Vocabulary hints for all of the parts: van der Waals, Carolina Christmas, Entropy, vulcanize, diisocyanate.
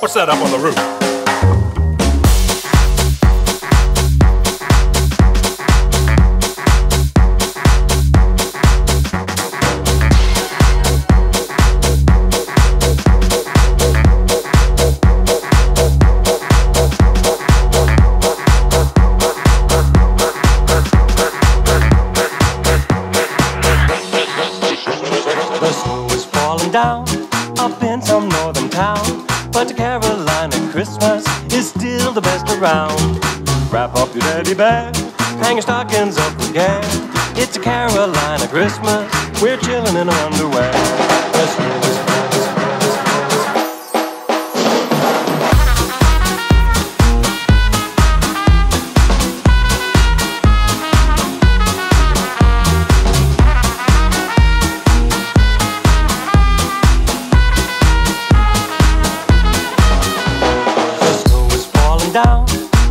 What's that up on the roof? Up in some northern town, but Carolina Christmas is still the best around. Wrap up your teddy bear, hang your stockings up again. It's a Carolina Christmas, we're chilling in our underwear.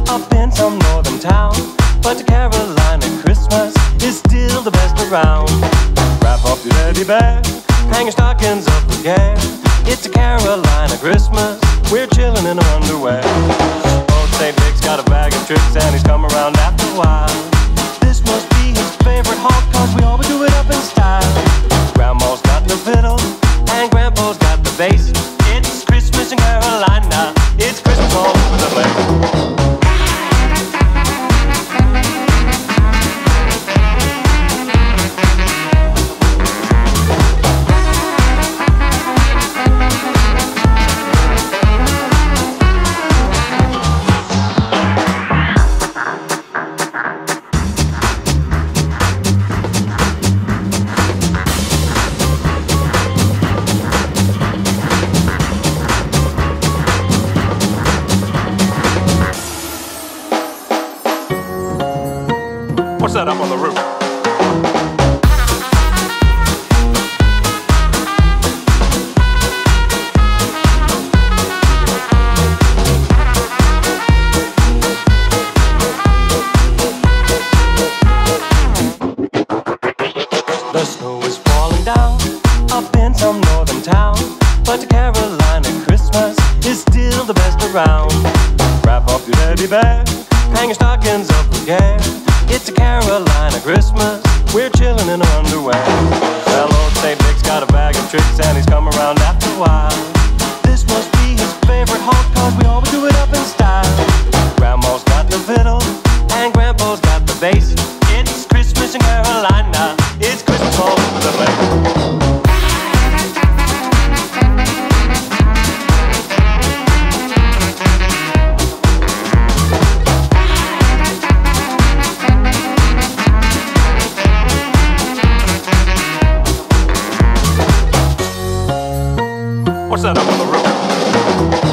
Up in some northern town, but Carolina Christmas is still the best around. Wrap up your teddy bear, hang your stockings up again. It's a Carolina Christmas, we're chilling in our underwear. Old St. Nick's got a bag of tricks and he's come around after a while. This must be his favorite haunt, cause we always do it up in style. Grandma's got the fiddle and Grandpa's got the bass. It's Christmas in Carolina, it's Christmas all over the place. What's that up on the roof? The snow is falling down up in some northern town, but Carolina Christmas is still the best around. Wrap up your teddy bear, hang your stockings up again. It's a Carolina Christmas, we're chilling in our underwear. Well, old St. Nick's got a bag of tricks and he's come around after a while. This must be his favorite haunt, cause we always do it up in style. Grandma's got the fiddle and Grandpa's got the bass. It's Christmas in Carolina, it's Christmas all over the place. What's that up on the roof?